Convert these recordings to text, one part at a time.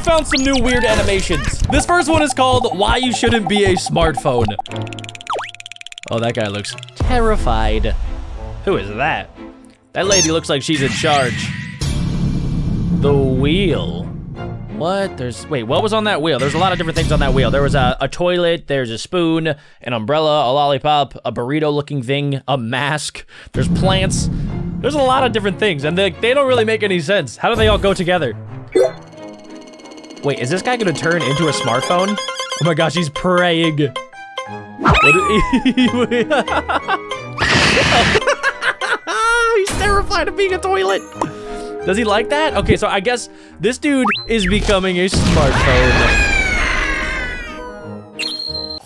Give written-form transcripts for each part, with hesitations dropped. I found some new weird animations. This first one is called Why You Shouldn't Be a Smartphone. Oh, that guy looks terrified. Who is that? That lady looks like she's in charge. The wheel. What? Wait, what was on that wheel? There's a lot of different things on that wheel. There was a toilet, there's a spoon, an umbrella, a lollipop, a burrito-looking thing, a mask, there's plants. There's a lot of different things, and they don't really make any sense. How do they all go together? Wait, is this guy gonna turn into a smartphone? Oh my gosh, he's praying. He's terrified of being a toilet. Does he like that? Okay, so I guess this dude is becoming a smartphone.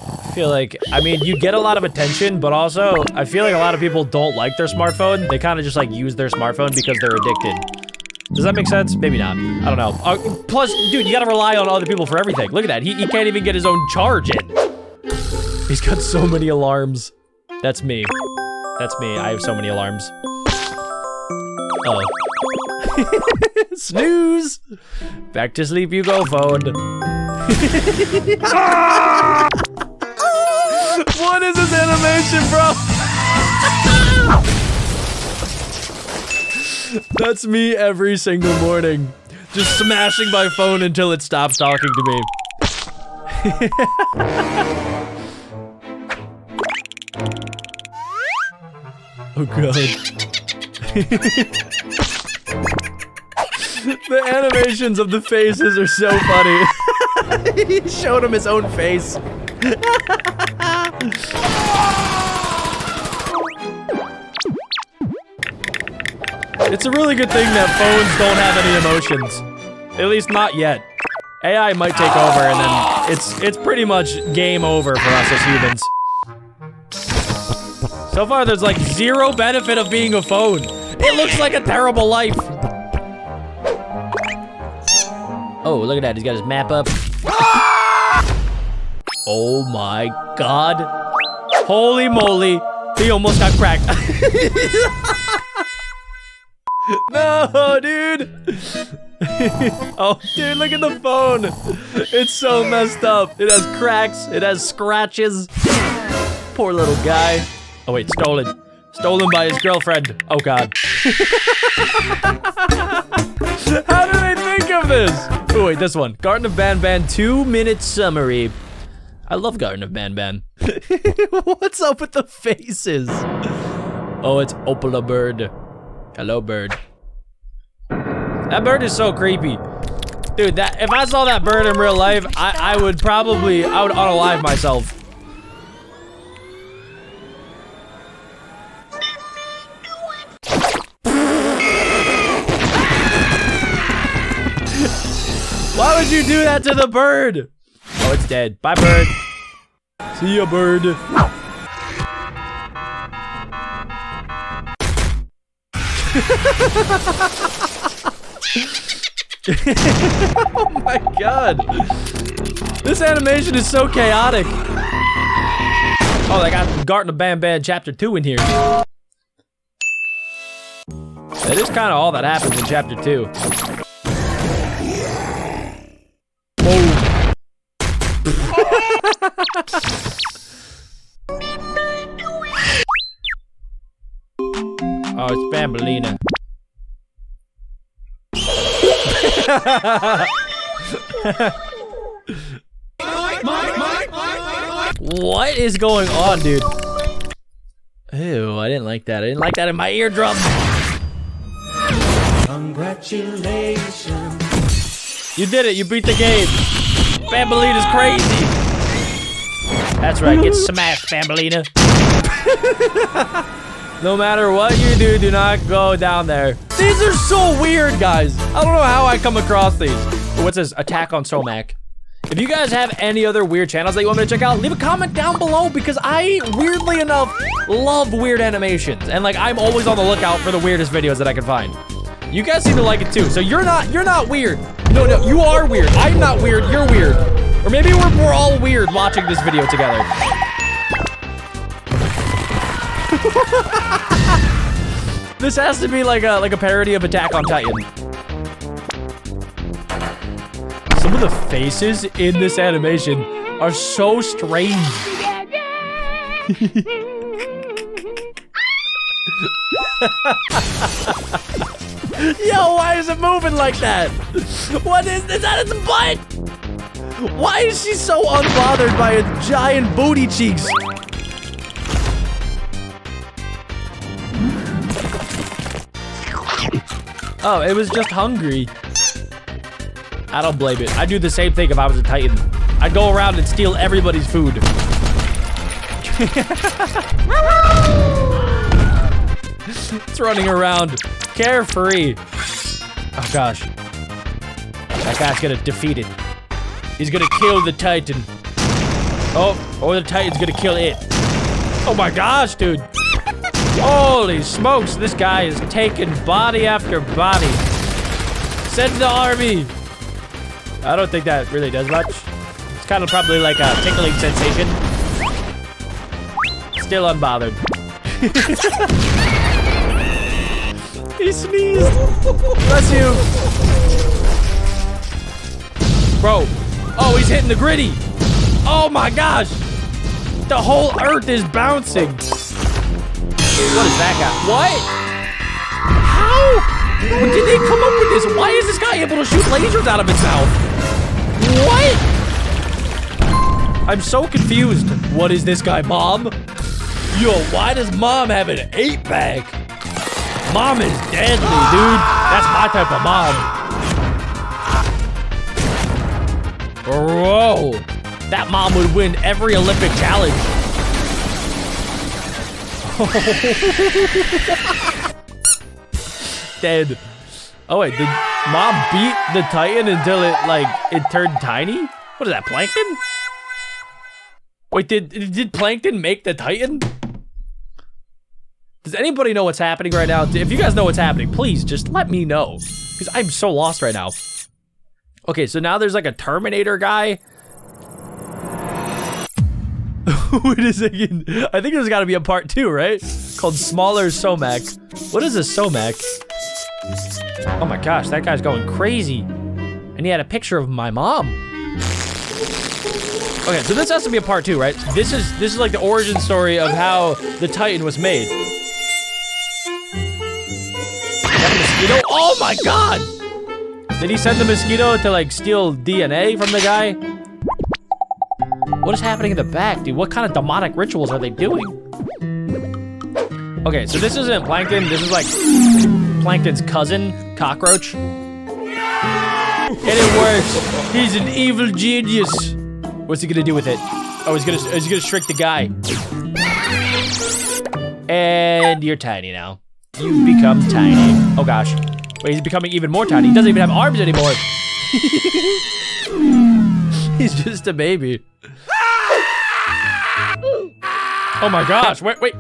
I feel like, I mean, you get a lot of attention, but also I feel like a lot of people don't like their smartphone. They kind of just like use their smartphone because they're addicted. Does that make sense? Maybe not. I don't know. Plus, dude, you gotta rely on other people for everything. Look at that. He can't even get his own charge in. He's got so many alarms. That's me. That's me. I have so many alarms. Uh-oh. Snooze. Back to sleep you go, phone. What is this animation, bro? That's me every single morning. Just smashing my phone until it stops talking to me. Oh god. The animations of the faces are so funny. He showed him his own face. It's a really good thing that phones don't have any emotions. At least not yet. AI might take over and then it's pretty much game over for us as humans. So far there's like zero benefit of being a phone. It looks like a terrible life. Oh, look at that, he's got his map up. Oh my god. Holy moly, he almost got cracked. No, dude. Oh, dude, look at the phone. It's so messed up. It has cracks. It has scratches. Poor little guy. Oh, wait, stolen. Stolen by his girlfriend. Oh, God. How did I think of this? Oh, wait, this one. Garden of Banban 2-minute summary. I love Garden of Banban. What's up with the faces? Oh, it's Opila Bird. Hello, bird. That bird is so creepy. Dude, that if I saw that bird in real life, I would probably, I would unalive myself. Why would you do that to the bird? Oh, it's dead. Bye, bird. See ya, bird. Oh my god. This animation is so chaotic. Oh, they got Garden of Banban Chapter 2 in here. That is kind of all that happens in Chapter 2. Oh, it's Bambolina. What is going on, dude? Ew, I didn't like that. I didn't like that in my eardrum. Congratulations. You did it. You beat the game. Bambolina's crazy. That's right. Get smashed, Bambolina. No matter what you do not go down there. These are so weird, guys. I don't know how I come across these. What's this? Attack on SOMAC. If you guys have any other weird channels that you want me to check out, leave a comment down below because I, weirdly enough, love weird animations. And like, I'm always on the lookout for the weirdest videos that I can find. You guys seem to like it too. So you're not weird. No, no, you are weird. I'm not weird, you're weird. Or maybe we're all weird watching this video together. This has to be like a parody of Attack on Titan. Some Some of the faces in this animation are so strange. Yo, why is it moving like that? What is that its butt? Why is she so unbothered by its giant booty cheeks? Oh, it was just hungry. I don't blame it. I'd do the same thing if I was a Titan. I'd go around and steal everybody's food. It's running around, carefree. Oh gosh, that guy's gonna defeat it. He's gonna kill the Titan. Oh, or the Titan's gonna kill it. Oh my gosh, dude. Holy smokes, this guy is taking body after body. Send the army. I don't think that really does much. It's kind of probably like a tickling sensation. Still unbothered. He sneezed. Bless you. Bro. Oh, he's hitting the gritty. Oh my gosh. The whole earth is bouncing. What is that guy? What? How did they come up with this? Why is this guy able to shoot lasers out of his mouth? What? I'm so confused. What is this guy, Mom? Yo, why does Mom have an 8-pack? Mom is deadly, dude. That's my type of mom. Bro, that mom would win every Olympic challenge. Dead. Oh wait, did Mom beat the Titan until it turned tiny? What is that, Plankton? Wait, did Plankton make the Titan? Does anybody know what's happening right now? If you guys know what's happening, please just let me know, because I'm so lost right now. Okay, so now there's like a Terminator guy. Wait a second. I think there's gotta be a part 2, right? Called Smaller Somac. What is a Somac? Oh my gosh, that guy's going crazy. And he had a picture of my mom. Okay, so this has to be a part 2, right? This is like the origin story of how the Titan was made. Mosquito? Oh my god! Did he send the mosquito to like steal DNA from the guy? What is happening in the back, dude? What kind of demonic rituals are they doing? Okay, so this isn't Plankton, this is like Plankton's cousin, Cockroach. And it works! He's an evil genius! What's he gonna do with it? Oh, he's gonna shrink the guy. And you're tiny now. You become tiny. Oh gosh. Wait, he's becoming even more tiny. He doesn't even have arms anymore. He's just a baby. Oh my gosh, wait.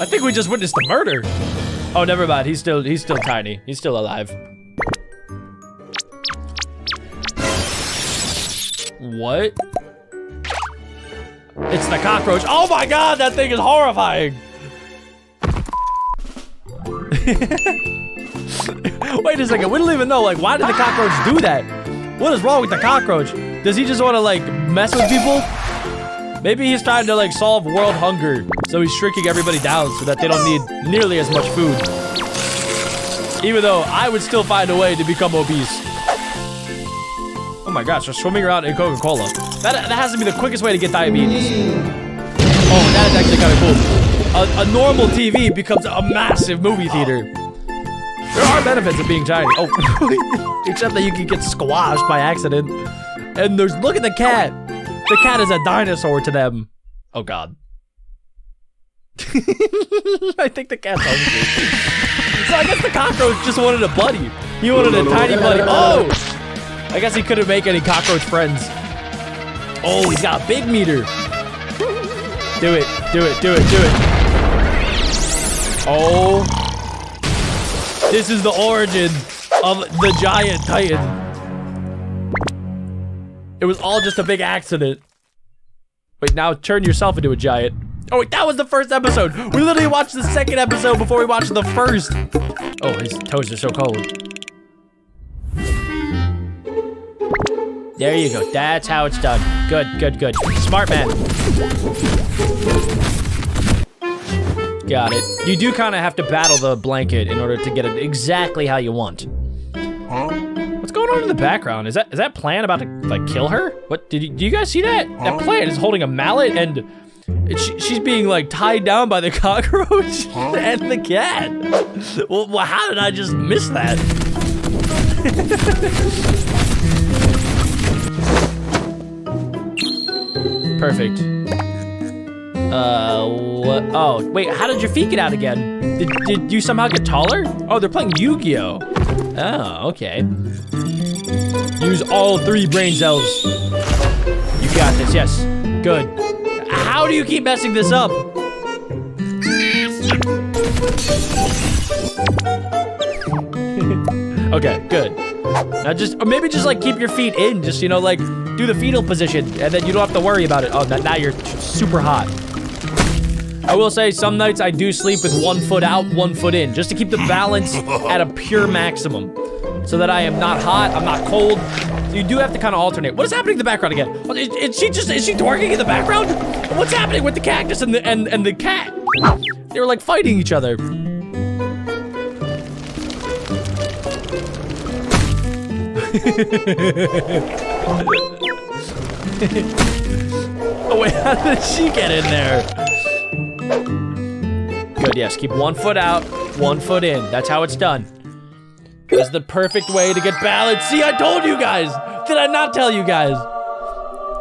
I think we just witnessed the murder. Oh, never mind. He's still tiny. He's still alive. What? It's the cockroach. Oh my god, that thing is horrifying. Wait a second. We don't even know. Like, why did the cockroach do that? What is wrong with the cockroach? Does he just want to like mess with people? Maybe he's trying to like solve world hunger, so he's shrinking everybody down so that they don't need nearly as much food. Even though I would still find a way to become obese. Oh my gosh, they're swimming around in Coca-Cola. That has to be the quickest way to get diabetes. Oh, that is actually kind of cool. A normal TV becomes a massive movie theater. There are benefits of being tiny. Oh, except that you can get squashed by accident. And there's, look at the cat. The cat is a dinosaur to them. Oh god. I think the cat's hungry. So I guess the cockroach just wanted a buddy. He wanted a tiny buddy. Oh! I guess he couldn't make any cockroach friends. Oh, he's got a big meter. Do it, do it, do it, do it. Oh. This is the origin of the giant Titan. It was all just a big accident. Wait, now turn yourself into a giant. Oh wait, that was the first episode. We literally watched the second episode before we watched the first. Oh, his toes are so cold. There you go. That's how it's done. Good, good, good. Smart man. Got it. You do kind of have to battle the blanket in order to get it exactly how you want. What's going on in the background? Is that plant about to like kill her? What do you guys see that? That plant is holding a mallet and she's being like tied down by the cockroach and the cat. Well, how did I just miss that? Perfect. What? Oh, wait, how did your feet get out again? Did you somehow get taller? Oh, they're playing Yu-Gi-Oh! Oh, okay. Use all 3 brain cells. You got this, yes. Good. How do you keep messing this up? Okay, good. Now just, or maybe just like keep your feet in, just, you know, like do the fetal position and then you don't have to worry about it. Oh, now you're super hot. I will say some nights I do sleep with 1 foot out, 1 foot in, just to keep the balance at a pure maximum so that I am not hot, I'm not cold. You do have to kind of alternate. What is happening in the background again? Is she twerking in the background? What's happening with the cactus and the cat? They were like fighting each other. Oh wait, how did she get in there? Good, yes, keep 1 foot out, 1 foot in. That's how it's done. That's the perfect way to get balance. See, I told you guys! Did I not tell you guys?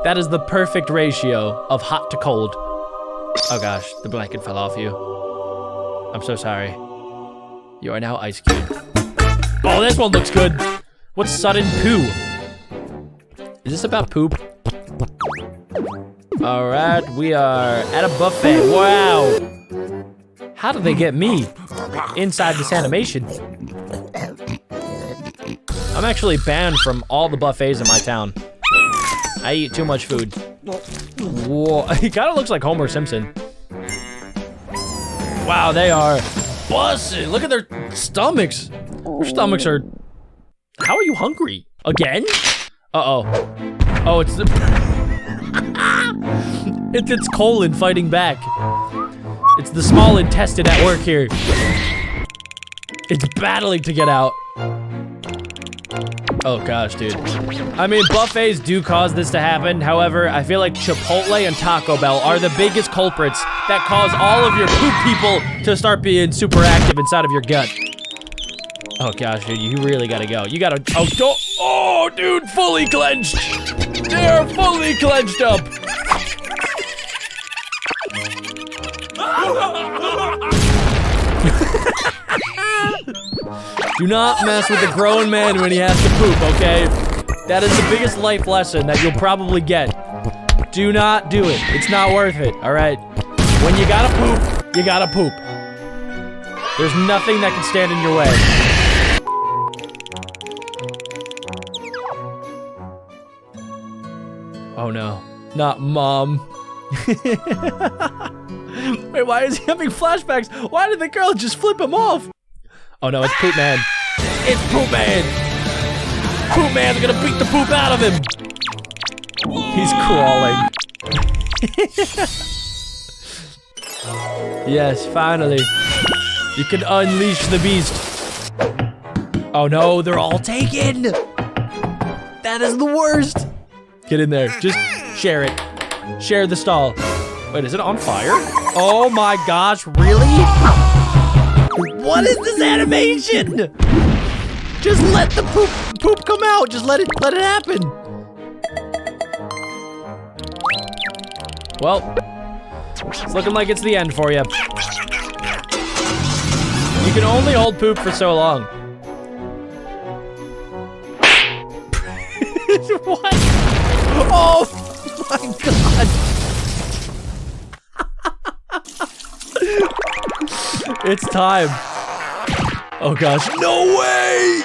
That is the perfect ratio of hot to cold. Oh gosh, the blanket fell off you. I'm so sorry. You are now ice cubed. Oh, this one looks good. What's sudden poo? Is this about poop? All right, we are at a buffet. Wow. How did they get me inside this animation? I'm actually banned from all the buffets in my town. I eat too much food. Whoa, he kind of looks like Homer Simpson. Wow, they are busted. Look at their stomachs. Their stomachs are... How are you hungry? Again? Uh-oh. Oh, it's the... It's its colon fighting back. It's the small intestine at work here. It's battling to get out. Oh gosh, dude. I mean, buffets do cause this to happen. However, I feel like Chipotle and Taco Bell are the biggest culprits that cause all of your poop people to start being super active inside of your gut. Oh gosh, dude, you really gotta go. You gotta, oh, don't, oh, dude, fully clenched. They are fully clenched up. Do not mess with a grown man when he has to poop, okay? That is the biggest life lesson that you'll probably get. Do not do it. It's not worth it, all right? When you gotta poop, you gotta poop. There's nothing that can stand in your way. Oh no, not mom. Wait, why is he having flashbacks? Why did the girl just flip him off? Oh no, it's Poop Man. It's Poop Man. Poop Man's gonna beat the poop out of him. He's crawling. Yes, finally. You can unleash the beast. Oh no, they're all taken. That is the worst. Get in there, just share it. Share the stall. Wait, is it on fire? Oh my gosh, really? What is this animation? Just let the poop come out. Just let it happen. Well, it's looking like it's the end for you. You can only hold poop for so long. What? Oh my god! It's time. Oh gosh! No way!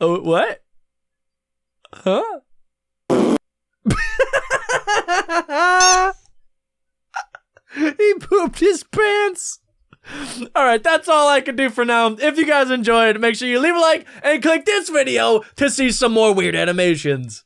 Oh what? Huh? He pooped his pants. Alright, that's all I can do for now. If you guys enjoyed, make sure you leave a like and click this video to see some more weird animations.